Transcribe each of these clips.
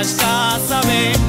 Masabu, masabu, masabu.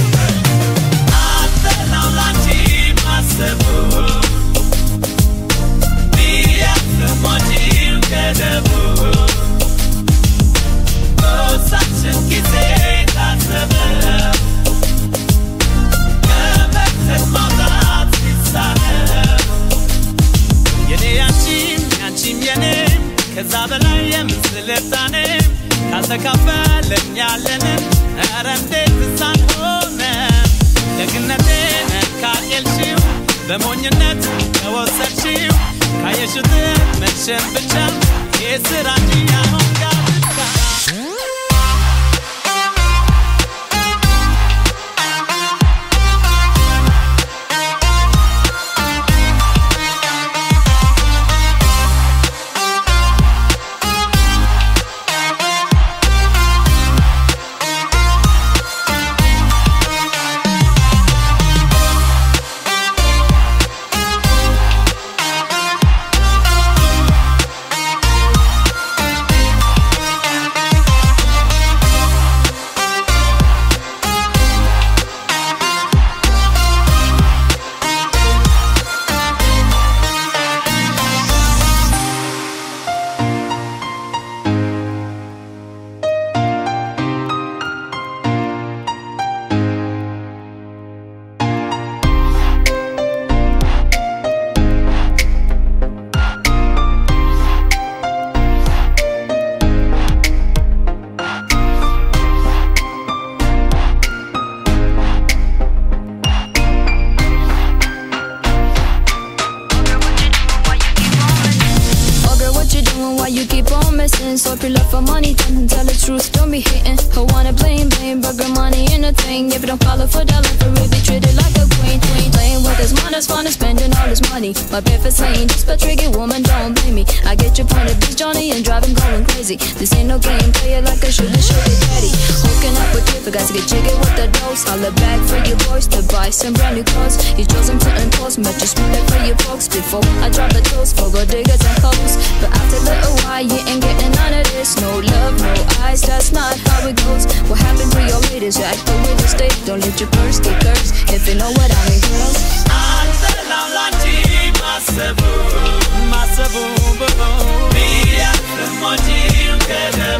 Be after my dream,